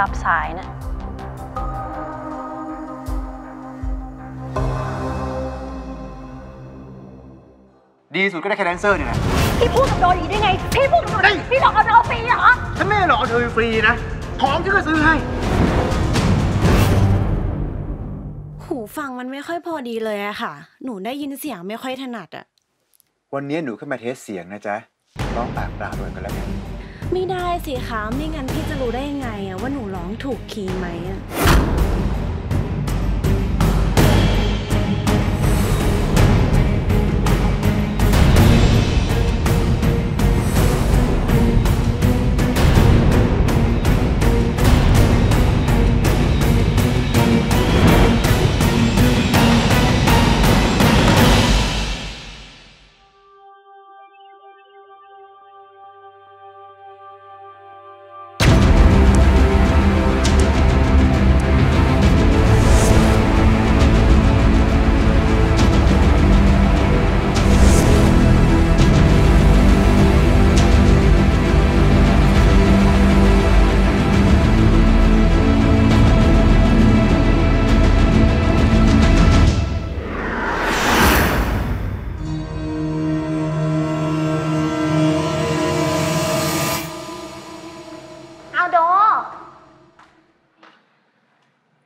รับสายนะดีสุดก็ได้แค่แดนเซอร์เนี่ยนะพี่พูดกับโดนอีกได้ไงพี่พูดกับโดนพี่หลอกเอาฟรีเหรอฉันไม่หลอกเธอฟรีนะของที่เคยซื้อให้หูฟังมันไม่ค่อยพอดีเลยอะค่ะหนูได้ยินเสียงไม่ค่อยถนัดอะวันนี้หนูขึ้นมาเทสเสียงนะจ๊ะร้องปากเปล่าด้วยกันแล้วกันไม่ได้สิคะไม่งั้นพี่จะรู้ได้ยังไงอะว่าหนูร้องถูกคีย์ไหมอะ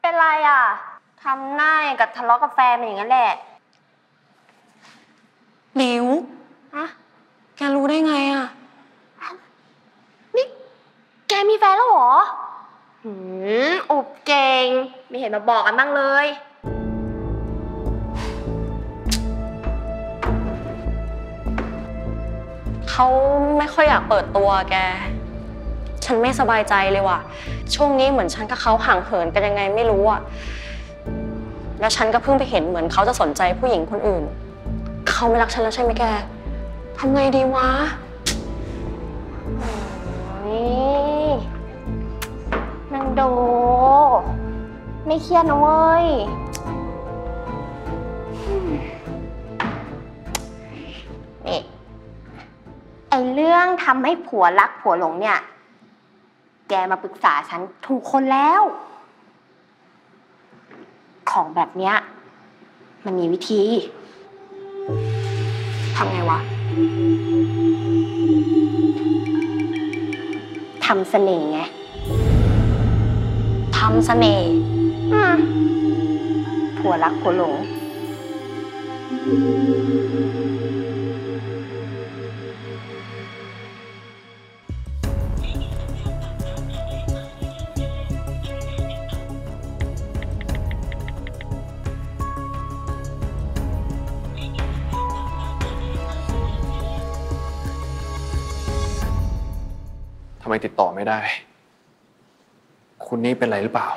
เป็นไรอ่ะทำหน้ากับทะเลาะกับแฟนอย่างนั้นแหละหลิวฮะแกรู้ได้ไงอ่ะนี่แกมีแฟนแล้วเหรออุบเก่งไม่เห็นมาบอกกันบ้างเลยเขาไม่ค่อยอยากเปิดตัวแกฉันไม่สบายใจเลยว่ะช่วงนี้เหมือนฉันกับเขาห่างเหินกันยังไงไม่รู้อ่ะแล้วฉันก็เพิ่งไปเห็นเหมือนเขาจะสนใจผู้หญิงคนอื่นเขาไม่รักฉันแล้วใช่ไหมแกทำไงดีวะนี่นางโดไม่เครียดนะเว้ยนี่ไอเรื่องทำให้ผัวรักผัวหลงเนี่ยแกมาปรึกษาฉันถูกคนแล้วของแบบเนี้ยมันมีวิธีทำไงวะทำเสน่ห์ไงทำเสน่ห์ผัวรักผัวหลงทำไมติดต่อไม่ได้คุณนี่เป็นไรหรือเปล่า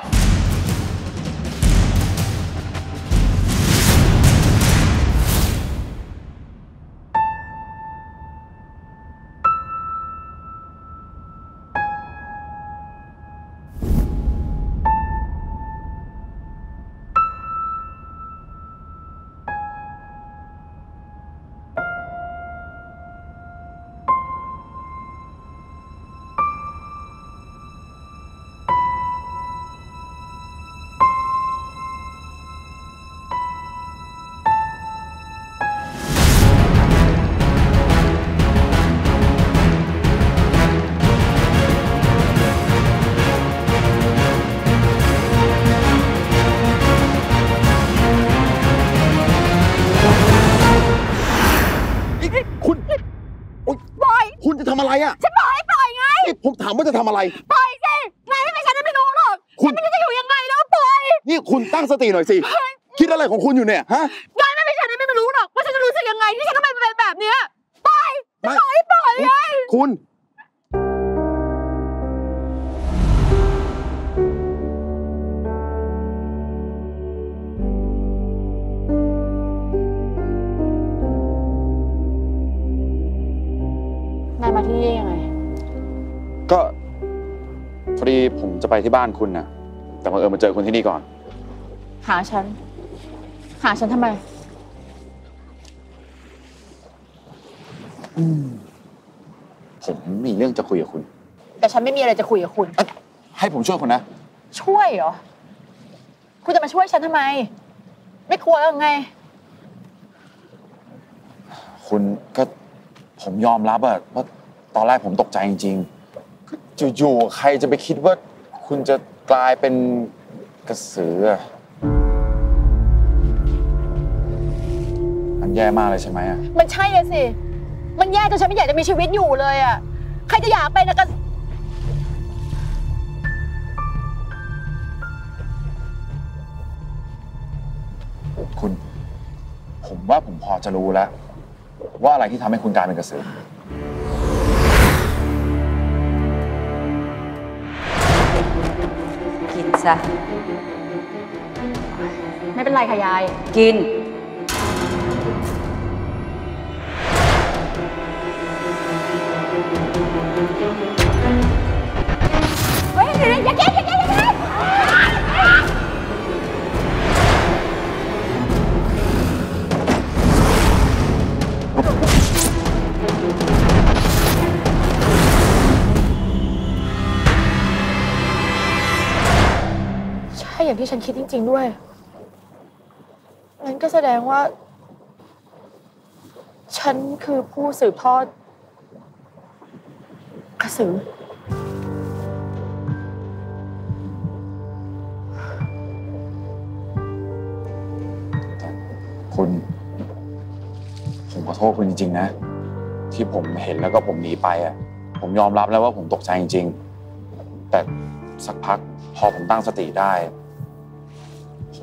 คุณจะทำอะไรอ่ะฉันบอกให้ปล่อยไงผมถามว่าจะทำอะไรปล่อยสินายไม่เป็นฉันไม่รู้หรอกคุณจะอยู่ยังไงแล้วปล่อยนี่คุณตั้งสติหน่อยสิคิดอะไรของคุณอยู่เนี่ยฮะนายไม่เป็นฉันไม่รู้หรอกว่าฉันจะรู้สึกยังไงที่ฉันต้องเป็นแบบนี้ปล่อยปล่อยไงคุณมาที่นี่ยังไงก็พอดีผมจะไปที่บ้านคุณน่ะแต่บังเอิญมาเจอคุณที่นี่ก่อนหาฉันทำไมผมมีเรื่องจะคุยกับคุณแต่ฉันไม่มีอะไรจะคุยกับคุณ ให้ผมช่วยคุณนะช่วยเหรอคุณจะมาช่วยฉันทำไมไม่กลัวหรือไงคุณก็ผมยอมรับว่าตอนแรกผมตกใจจริงๆจู่ๆใครจะไปคิดว่าคุณจะกลายเป็นกระสือมันแย่มากเลยใช่ไหมอ่ะมันใช่เลยสิมันแย่จนฉันไม่อยากจะมีชีวิตอยู่เลยอ่ะใครจะอยากเป็นนะกันคุณผมว่าผมพอจะรู้แล้วว่าอะไรที่ทำให้คุณกลายเป็นกระสือกินซะไม่เป็นไรค่ะยายกินเฮ้ยอย่ากินอย่ากินอย่างที่ฉันคิดจริงๆด้วยงั้นก็แสดงว่าฉันคือผู้สืบทอดกระสือคุณผมขอโทษคุณจริงๆนะที่ผมเห็นแล้วก็ผมหนีไปผมยอมรับแล้วว่าผมตกใจจริงๆแต่สักพักพอผมตั้งสติได้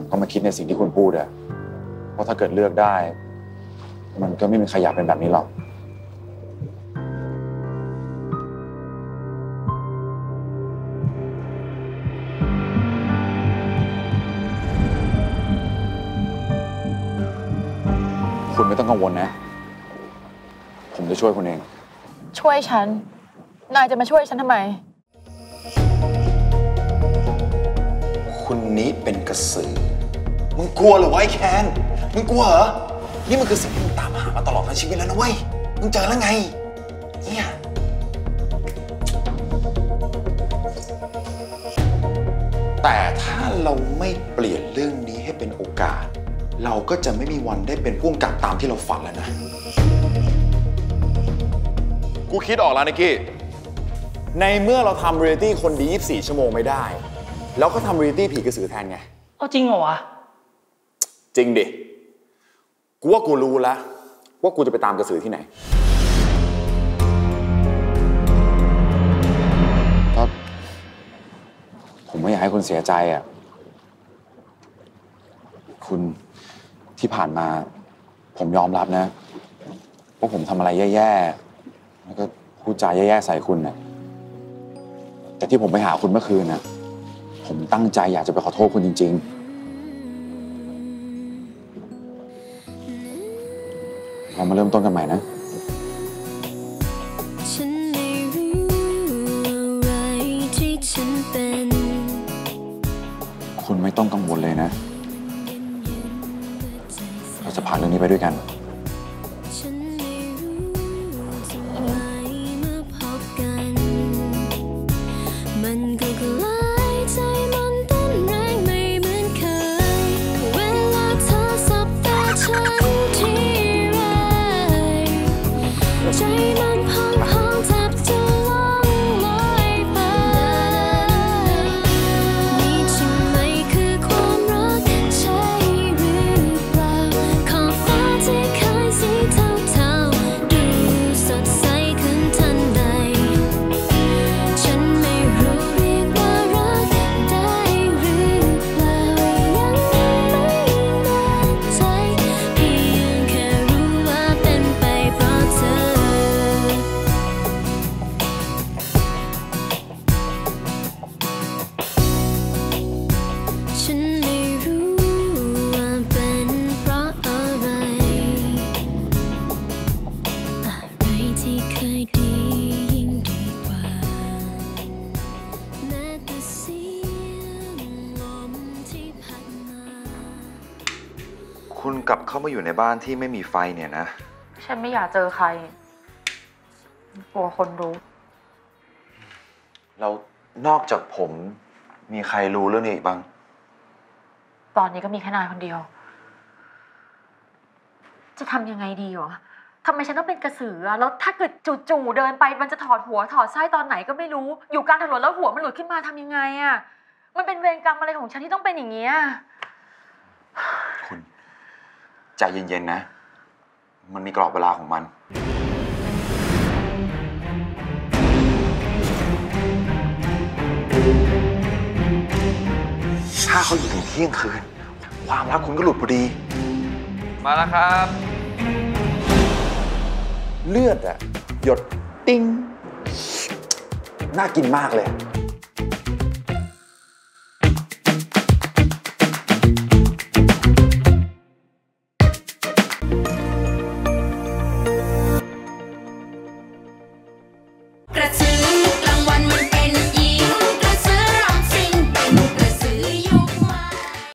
ผมก็มาคิดในสิ่งที่คุณพูดเพราะถ้าเกิดเลือกได้มันก็ไม่มีใครอยากเป็นแบบนี้หรอกคุณไม่ต้องกังวลนะผมจะช่วยคุณเองช่วยฉันนายจะมาช่วยฉันทำไมคนนี้เป็นกระสือมึงกลัวหรือวะไอ้แคนมึงกลัวเหรอนี่มันคือสิ่งที่มึงตามหามาตลอดทั้งชีวิตแล้วนะเว้ยมึงเจอแล้วไงเนี่ยแต่ถ้าเราไม่เปลี่ยนเรื่องนี้ให้เป็นโอกาสเราก็จะไม่มีวันได้เป็นผู้กำกับตามที่เราฝันแล้วนะกูคิดออกแล้วนิกกี้ในเมื่อเราทำเรียลลิตี้คนดี24ชั่วโมงไม่ได้แล้วก็ทำรีตี้ผีกระสือแทนไงเอาจริงเหรอวะจริงดิกูว่ากูรู้แล้วว่ากูจะไปตามกระสือที่ไหนครับผมไม่อยากให้คุณเสียใจคุณที่ผ่านมาผมยอมรับนะว่าผมทำอะไรแย่ๆแล้วก็พูดจาแย่ๆใส่คุณแต่ที่ผมไปหาคุณเมื่อคืนผมตั้งใจอยากจะไปขอโทษคุณจริงๆเรามาเริ่มต้นกันใหม่นะฉันไม่รู้อะไรที่ฉันเป็นคุณไม่ต้องกังวลเลยนะเราจะผ่านเรื่องนี้ไปด้วยกันเขามาอยู่ในบ้านที่ไม่มีไฟเนี่ยนะฉันไม่อยากเจอใครกลัวคนรู้เรา นอกจากผมมีใครรู้เรื่องนี้อีกบ้างตอนนี้ก็มีแค่นายคนเดียวจะทำยังไงดีวะทำไมฉันต้องเป็นกระสือแล้วถ้าเกิดจู่ๆเดินไปมันจะถอดหัวถอดไส้ตอนไหนก็ไม่รู้อยู่กลางถนนแล้วหัวมันหลุดขึ้นมาทำยังไงอ่ะมันเป็นเวรกรรมอะไรของฉันที่ต้องเป็นอย่างเงี้ยคุณใจเย็นๆนะมันมีกรอบเวลาของมันถ้าเขาอยู่ถึงเที่ยงคืนความรักคุณก็หลุดพอดีมาแล้วครับเลือดอะหยดติ้งน่ากินมากเลย